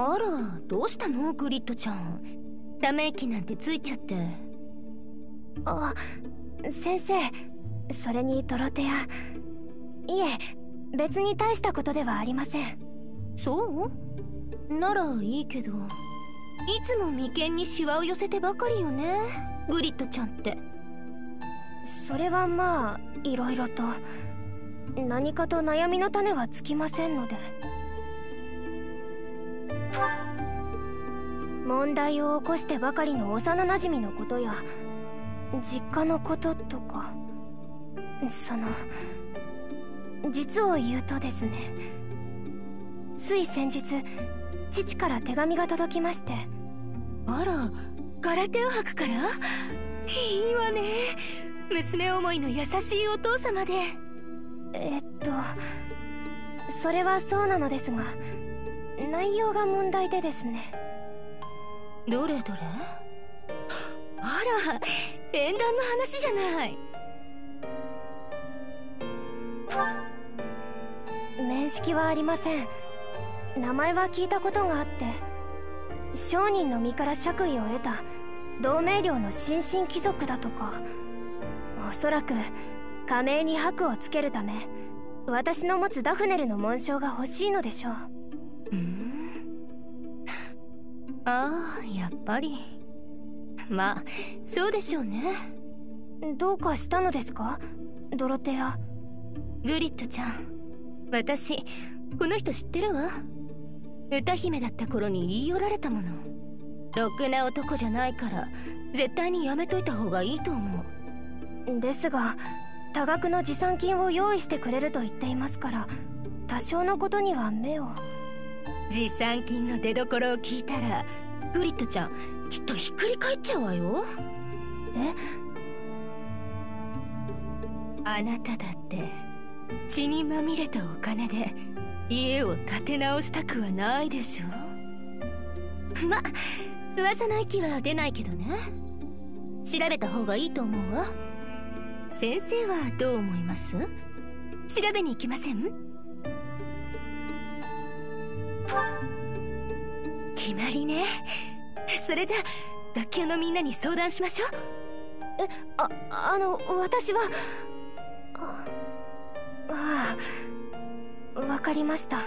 あら、どうしたのグリッドちゃん。ため息なんてついちゃって。あ、先生、それにドロテア、いえ別に大したことではありません。そうならいいけど、いつも眉間にシワを寄せてばかりよねグリッドちゃんって。それはまあいろいろと、何かと悩みの種は尽きませんので。問題を起こしてばかりの幼なじみのことや実家のこととか、その実を言うとですね、つい先日父から手紙が届きまして。あら、空手を履くからいいわね、娘思いの優しいお父様で。それはそうなのですが、内容が問題でですね。どれどれ？あら、縁談の話じゃない。面識はありません。名前は聞いたことがあって、商人の身から爵位を得た同盟領の新進貴族だとか、おそらく家名に箔をつけるため私の持つダフネルの紋章が欲しいのでしょう。ああ、やっぱり。まあそうでしょうね。どうかしたのですかドロテア。グリッドちゃん、私この人知ってるわ。歌姫だった頃に言い寄られたもの。ろくな男じゃないから絶対にやめといた方がいいと思う。ですが多額の持参金を用意してくれると言っていますから、多少のことには目を。持参金の出どころを聞いたらグリッドちゃんきっとひっくり返っちゃうわよ。え？あなただって血にまみれたお金で家を建て直したくはないでしょう。ま、噂の域は出ないけどね。調べた方がいいと思うわ。先生はどう思います？調べに行きません？決まりね。それじゃあ学級のみんなに相談しましょう。私は。ああ、わかりました。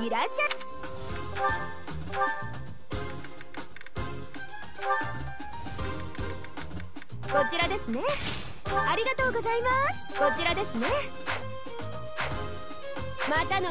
いらっしゃい。こちらですね。ありがとうございます。こちらですね。またの。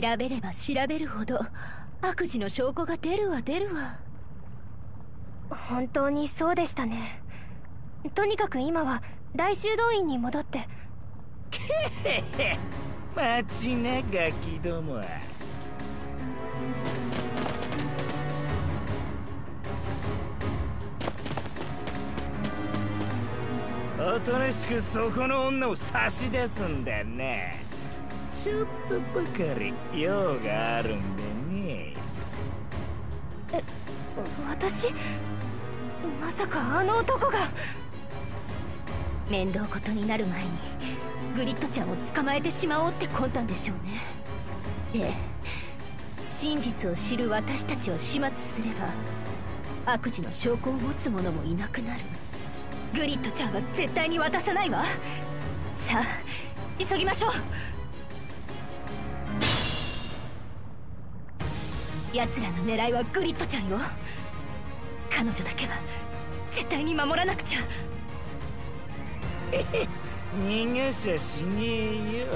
調べれば調べるほど悪事の証拠が出るわ出るわ。本当にそうでしたね。とにかく今は大修道院に戻って。待ちなガキども。おとなしくそこの女を差し出すんだね。ちょっとばかり用があるんでね。私まさかあの男が。面倒事になる前にグリッドちゃんを捕まえてしまおうって魂胆でしょうね。で真実を知る私たちを始末すれば悪事の証拠を持つ者もいなくなる。グリッドちゃんは絶対に渡さないわ。さあ急ぎましょう。奴らの狙いはグリッドちゃんよ。彼女だけは絶対に守らなくちゃ。逃がしゃしねえよ。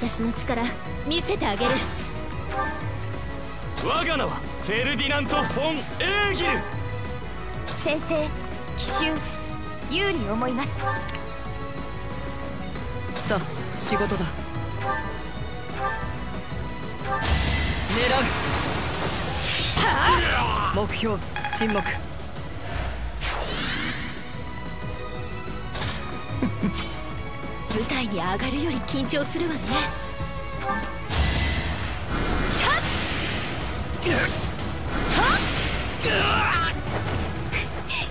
私の力見せてあげる。我が名はフェルディナント・フォン・エーギル。先生奇襲有利思います。さあ仕事だ。狙う。はあ、目標沈黙。舞台に上がるより緊張するわね。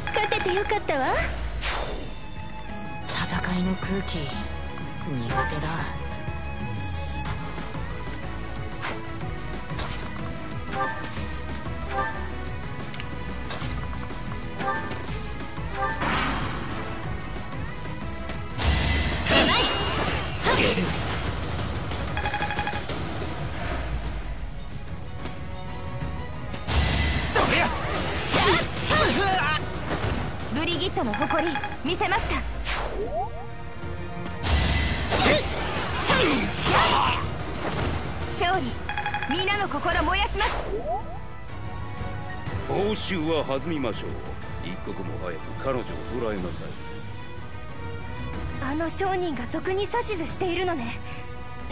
勝ててよかったわ。戦いの空気苦手だ。見せました。勝利。みんなの心燃やします。報酬は弾みましょう。一刻も早く彼女を捕らえなさい。あの商人が俗に指図しているのね。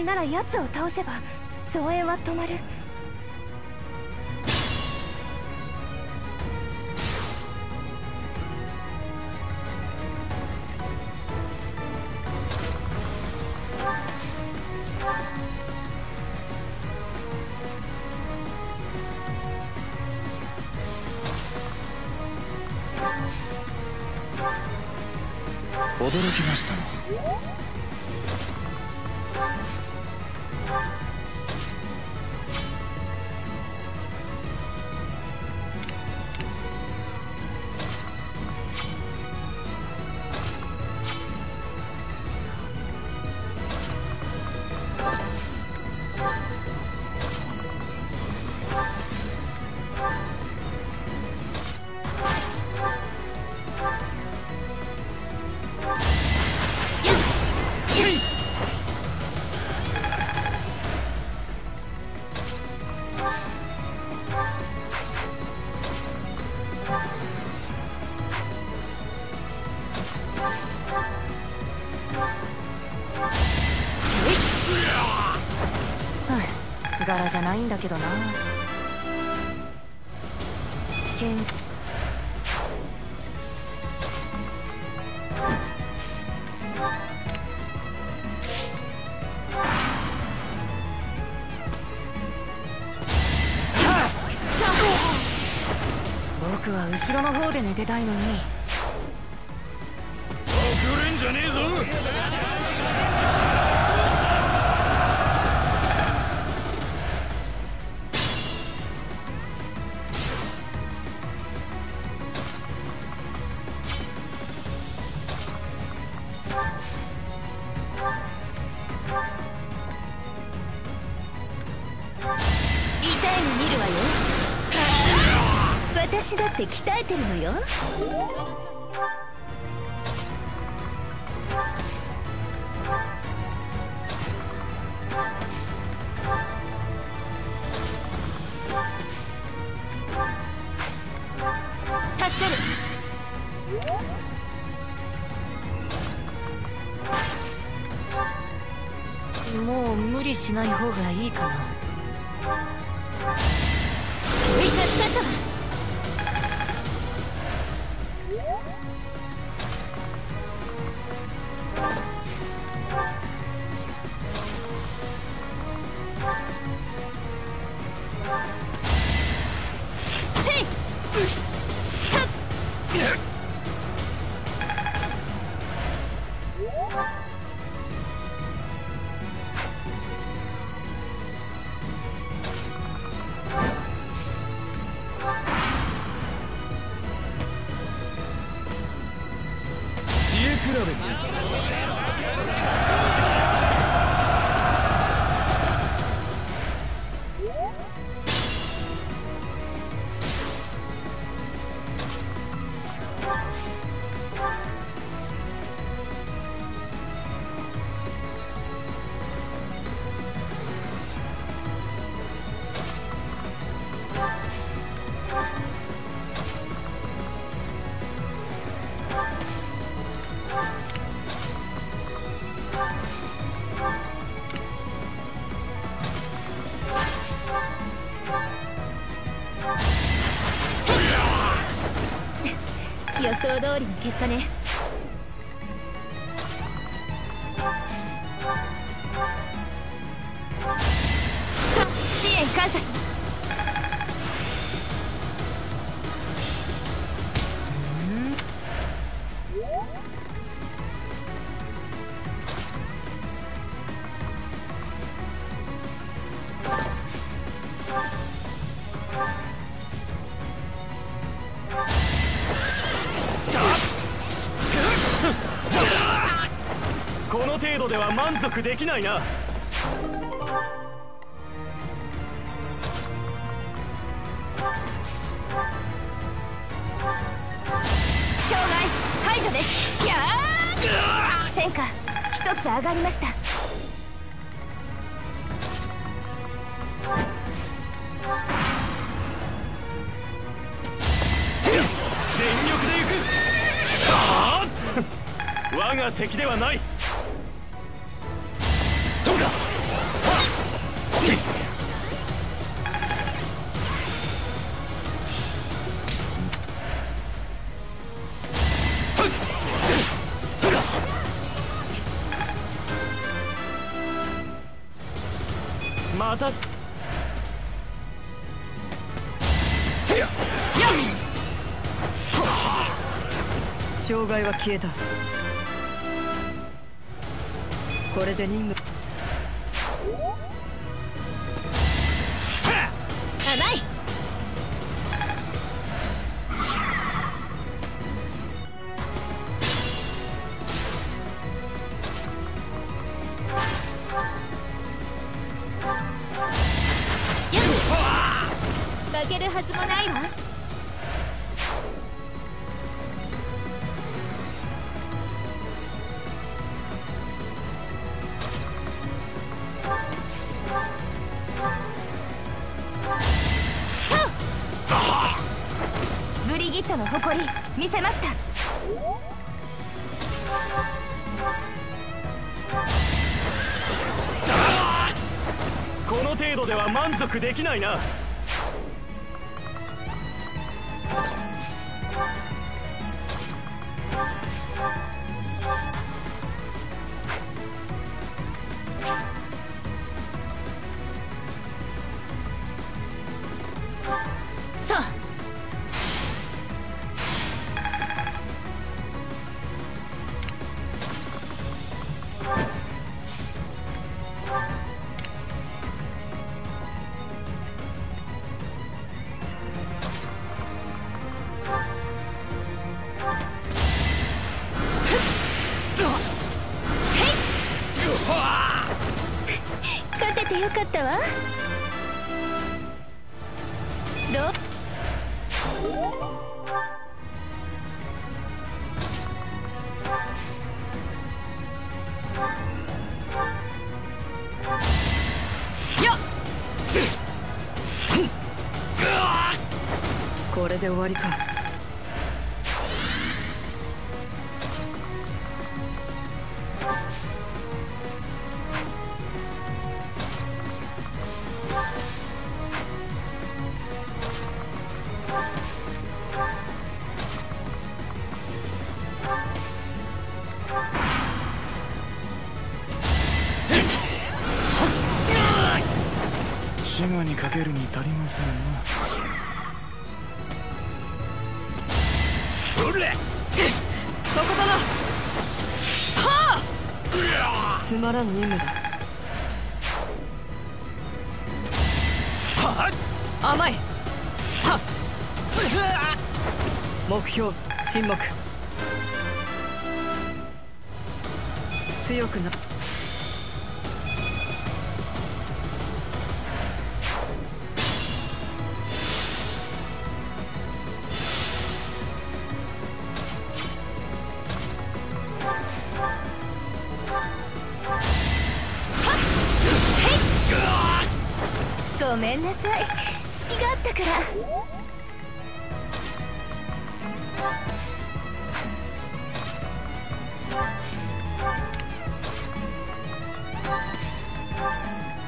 なら奴を倒せば増援は止まる。驚きましたな。柄じゃないんだけどな。僕は後ろの方で寝てたいのに。遅れんじゃねえぞ。私だって鍛えてるのよ。助ける。もう無理しない方がいいかな。助かったわ。予想通りの結果ね。支援感謝します。では満足できないな。障害解除です。やあ、戦果一つ上がりました。全力で行く。我が敵ではない。また障害は消えた。これで任務甘い。負けるはずもないわ。ブリギットの誇り見せました。この程度では満足できないな。これで終わりか。シガにかけるに足りませんな。つまらん任務だ。甘い。目標沈黙。強くな。ごめんなさい、隙があったから。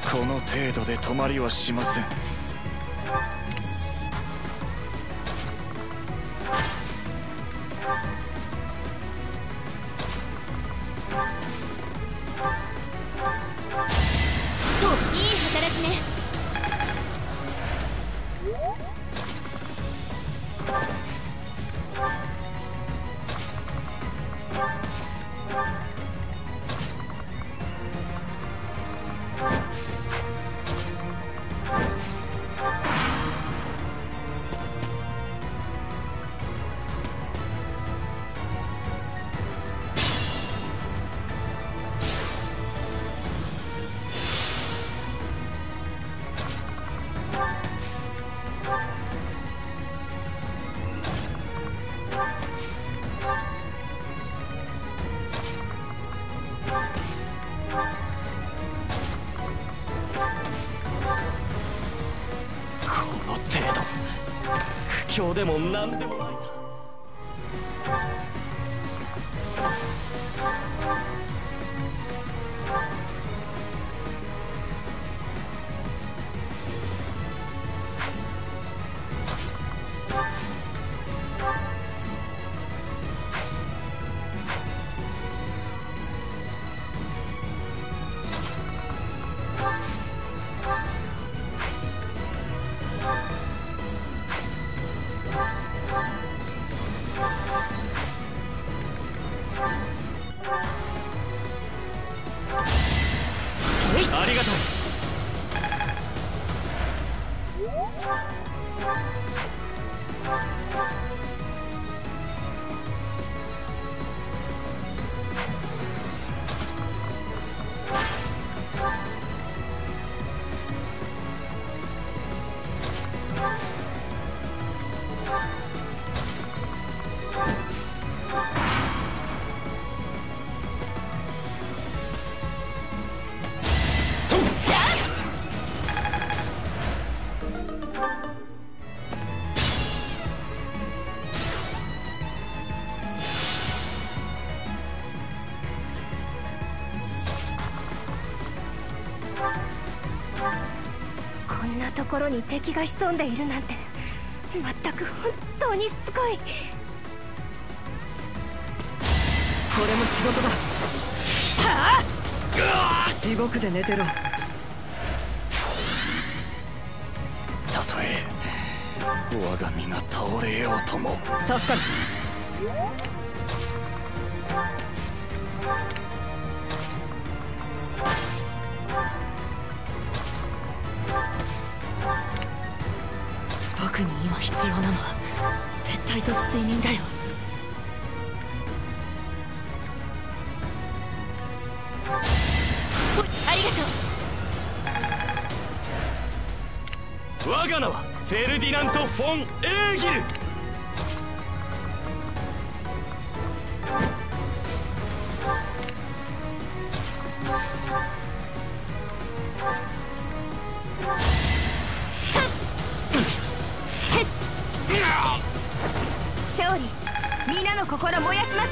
この程度で止まりはしません。今日でも何でもないさ。ころに敵が潜んでいるなんて、まったく本当にしつこい。これも仕事だ。はあ、地獄で寝てろ。たとえ我が身が倒れようとも。助かる。僕に今必要なのは撤退と睡眠だよ。ありがとう。我が名はフェルディナント・フォン・エーギル。勝利、みんなの心燃やします。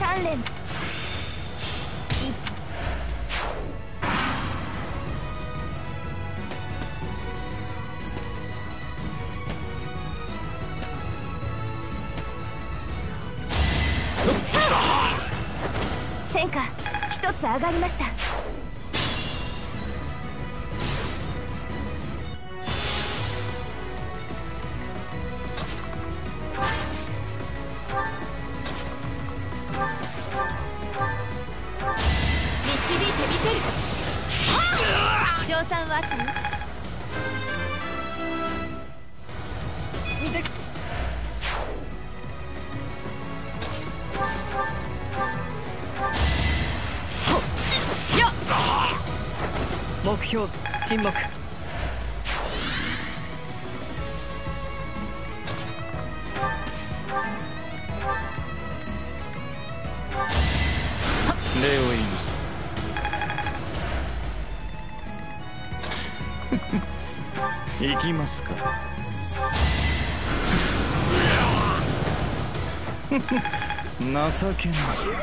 鍛錬。戦果一つ上がりました。導いてみせる。賞賛はあったの？見て。目標沈黙。礼を言います。行きますか。情けない。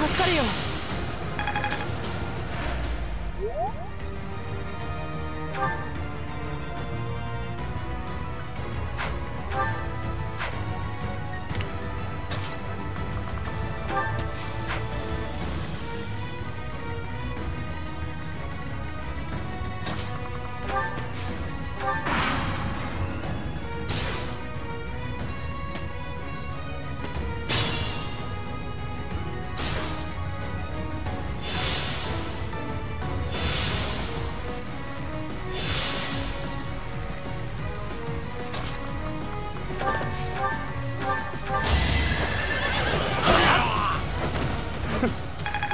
助かるよ。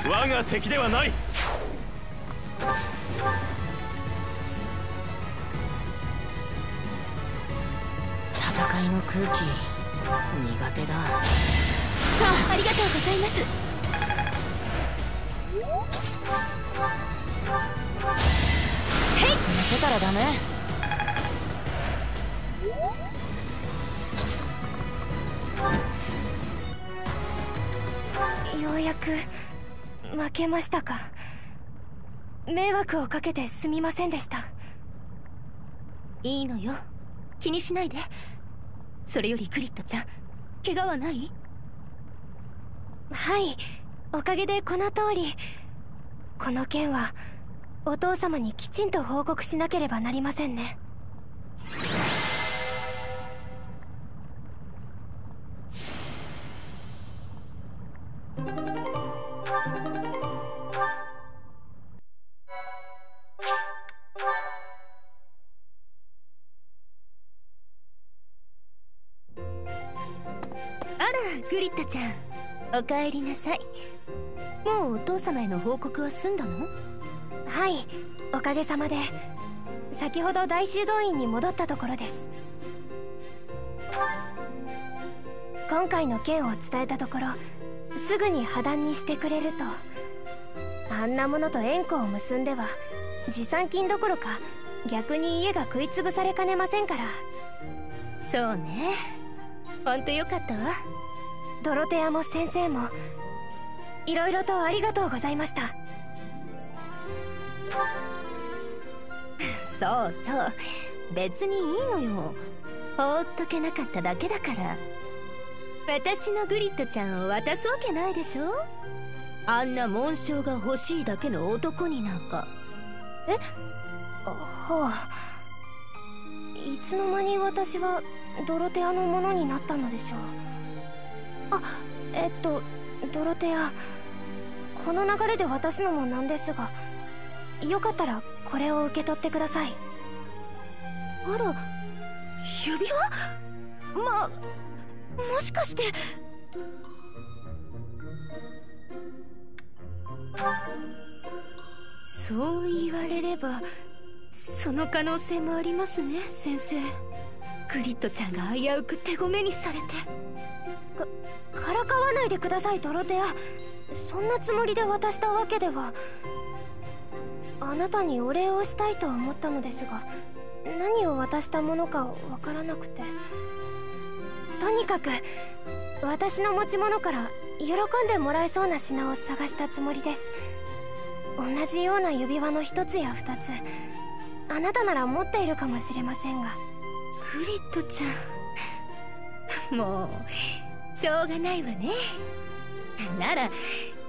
我が敵ではない。戦いの空気苦手だ。ありがとうございます。へい、寝てたらダメ。ようやく負けましたか。迷惑をかけてすみませんでした。いいのよ、気にしないで。それよりクリットちゃん、怪我はない？はい、おかげでこの通り。この件はお父様にきちんと報告しなければなりませんね。グリッドちゃん、おかえりなさい。もうお父様への報告は済んだの？はい、おかげさまで。先ほど大修道院に戻ったところです。今回の件を伝えたところ、すぐに破談にしてくれると。あんなものと縁故を結んでは持参金どころか逆に家が食い潰されかねませんから。そうね、ほんとよかったわ。ドロテアも先生もいろいろとありがとうございました。そうそう、別にいいのよ。放っとけなかっただけだから。私のグリッドちゃんを渡すわけないでしょ。あんな紋章が欲しいだけの男になんか。え、はあ、いつの間に私はドロテアのものになったのでしょう。あ、ドロテア、この流れで渡すのもなんですが、よかったらこれを受け取ってください。あら、指輪？もしかして。そう言われればその可能性もありますね、先生。グリッドちゃんが危うく手ごめにされて。からかわないでください、ドロテア。そんなつもりで渡したわけでは。あなたにお礼をしたいと思ったのですが、何を渡したものかわからなくて。とにかく私の持ち物から喜んでもらえそうな品を探したつもりです。同じような指輪の一つや二つ、あなたなら持っているかもしれませんが。グリッドちゃん、もうしょうがないわね。なら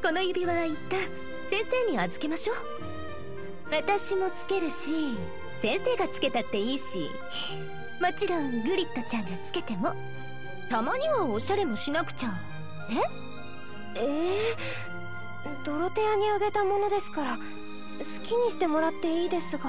この指輪は一旦先生に預けましょう。私もつけるし、先生がつけたっていいし、もちろんグリッドちゃんがつけても。たまにはおしゃれもしなくちゃ。ドロテアにあげたものですから好きにしてもらっていいですが。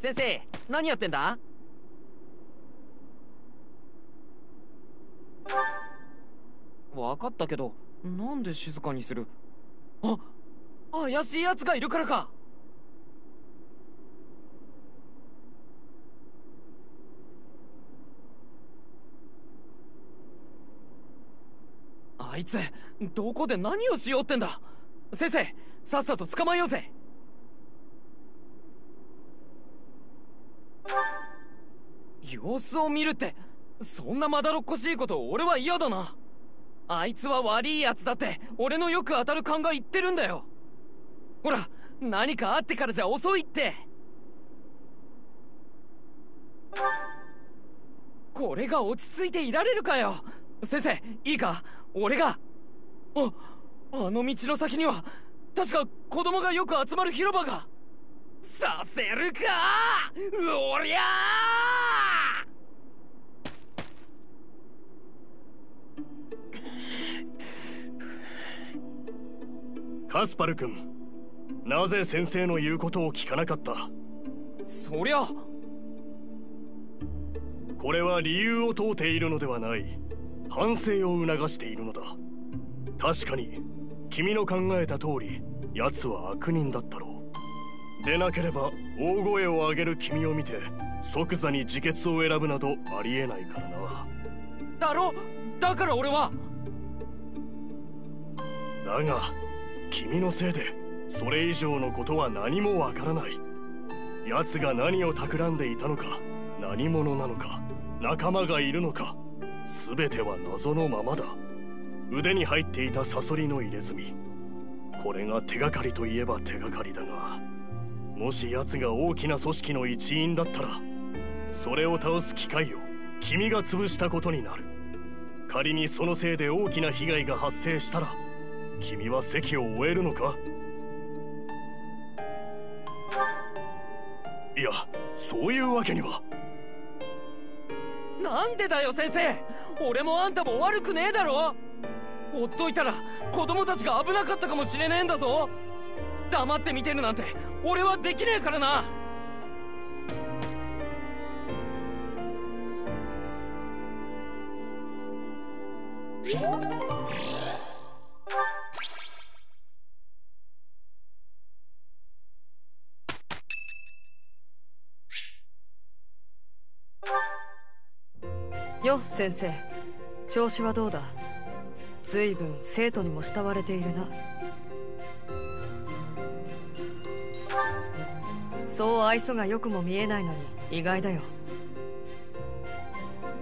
先生、何やってんだ？分かったけど、なんで静かにする？あ、怪しい奴がいるからか。あいつ、どこで何をしようってんだ。先生、さっさと捕まえようぜ。様子を見るってそんなまだろっこしいこと、俺は嫌だな。あいつは悪いやつだって俺のよく当たる勘が言ってるんだよ。ほら、何かあってからじゃ遅いって。これが落ち着いていられるかよ。先生、いいか、俺が。あの道の先には確か子供がよく集まる広場が。させるかー、おりゃー。カスパル君、なぜ先生の言うことを聞かなかった？そりゃ、これは理由を問うているのではない、反省を促しているのだ。確かに君の考えた通り、奴は悪人だったろう。でなければ大声を上げる君を見て即座に自決を選ぶなどありえないからな。だろ？だから俺は。だが君のせいでそれ以上のことは何もわからない。奴が何を企んでいたのか、何者なのか、仲間がいるのか、全ては謎のままだ。腕に入っていたサソリの入れ墨、これが手がかりといえば手がかりだが、もし奴が大きな組織の一員だったら、それを倒す機会を君が潰したことになる。仮にそのせいで大きな被害が発生したら、君は席を終えるのか？いや、そういうわけには。なんでだよ先生、俺もあんたも悪くねえだろ。ほっといたら子供たちが危なかったかもしれねえんだぞ。黙って見てるなんて俺はできねえからな。よっ先生、調子はどうだ？随分生徒にも慕われているな。そう愛想がよくも見えないのに意外だよ。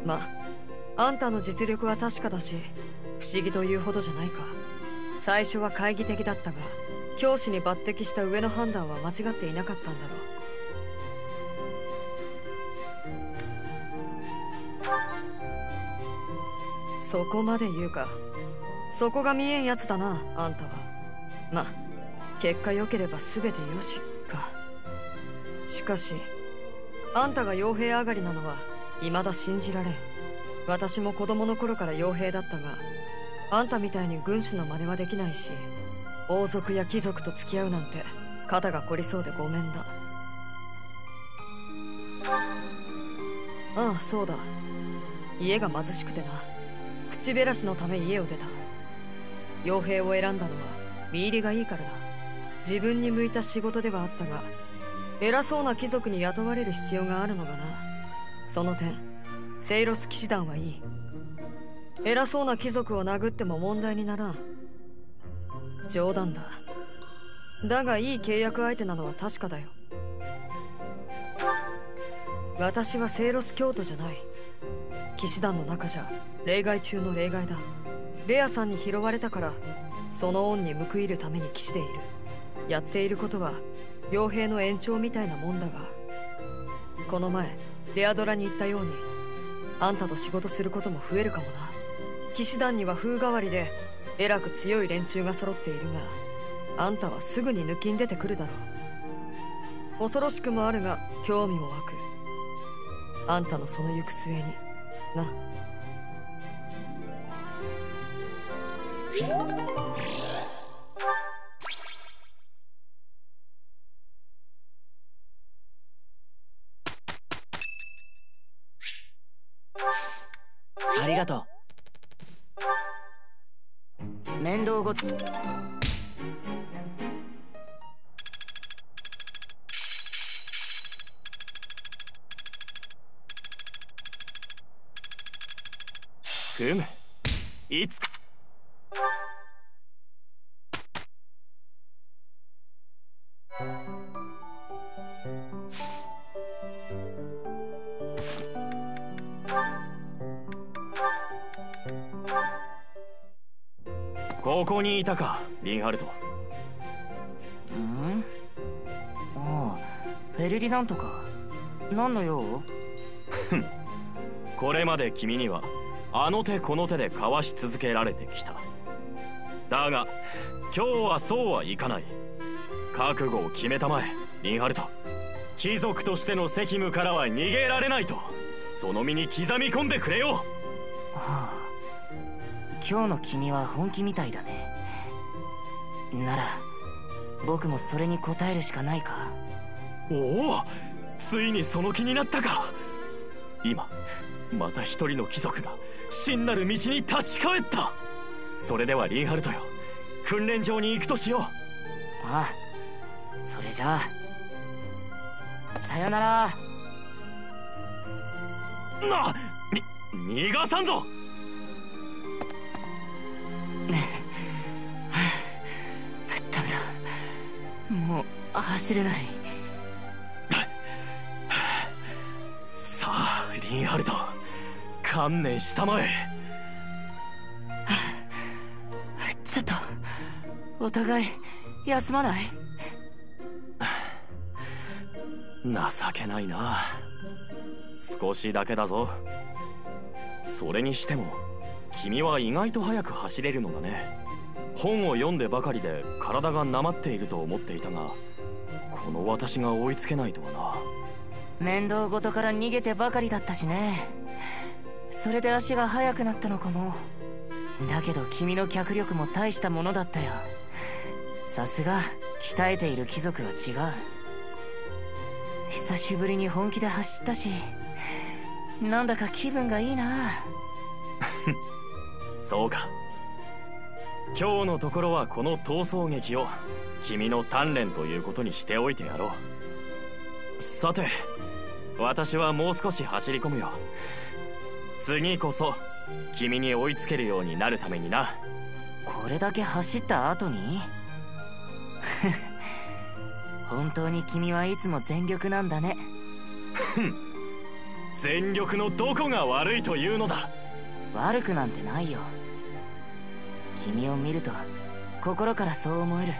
ま、あんたの実力は確かだし、不思議というほどじゃないか。最初は懐疑的だったが、教師に抜擢した上の判断は間違っていなかったんだろう。そこまで言うか。そこが見えんやつだな、あんたは。ま、結果良ければ全てよしか。しかしあんたが傭兵上がりなのは未だ信じられん。私も子供の頃から傭兵だったが、あんたみたいに軍師の真似はできないし、王族や貴族と付き合うなんて肩が凝りそうでごめんだ。ああそうだ、家が貧しくてな、口減らしのため家を出た。傭兵を選んだのは身入りがいいからだ。自分に向いた仕事ではあったが、偉そうな貴族に雇われる必要があるのかな。その点セイロス騎士団はいい。偉そうな貴族を殴っても問題にならん。冗談だ。だがいい契約相手なのは確かだよ。私はセイロス教徒じゃない。騎士団の中じゃ例外中の例外だ。レアさんに拾われたから、その恩に報いるために騎士でいる。やっていることは傭兵の延長みたいなもんだが、この前デアドラに言ったように、あんたと仕事することも増えるかもな。騎士団には風変わりでえらく強い連中が揃っているが、あんたはすぐに抜きん出てくるだろう。恐ろしくもあるが興味も湧く。あんたのその行く末にな。ありがとう。面倒ごと。ふむ、いつか。ここにいたか、リンハルト。フェルディナントか。何の用？これまで君にはあの手この手でかわし続けられてきた。だが今日はそうはいかない。覚悟を決めたまえ、リンハルト。貴族としての責務からは逃げられないと、その身に刻み込んでくれよ。はあ、今日の君は本気みたいだね。なら僕もそれに応えるしかないか。おお、ついにその気になったか。今また一人の貴族が真なる道に立ち返った。それではリンハルトよ、訓練場に行くとしよう。ああ、それじゃあさよなら。な、逃がさんぞ。ダメだ、もう走れない。さあリンハルト、観念したまえ。ちょっとお互い休まない？情けないな。少しだけだぞ。それにしても君は意外と速く走れるのだね。本を読んでばかりで体がなまっていると思っていたが、この私が追いつけないとはな。面倒ごとから逃げてばかりだったしね。それで足が速くなったのかも。だけど君の脚力も大したものだったよ。さすが鍛えている貴族は違う。久しぶりに本気で走ったし、なんだか気分がいいな。そうか。今日のところはこの逃走劇を君の鍛錬ということにしておいてやろう。さて、私はもう少し走り込むよ。次こそ君に追いつけるようになるためにな。これだけ走った後に？本当に君はいつも全力なんだね。全力のどこが悪いというのだ。悪くなんてないよ。君を見ると心からそう思える。